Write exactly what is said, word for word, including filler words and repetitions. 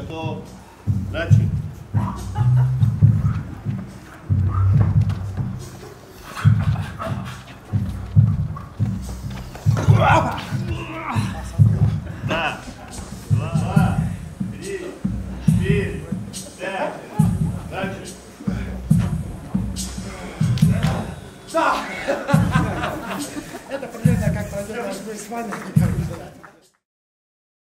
готов, начали. Да. Два, три, четыре, пять. Дальше. Да. Это примерно как пройдет с вами.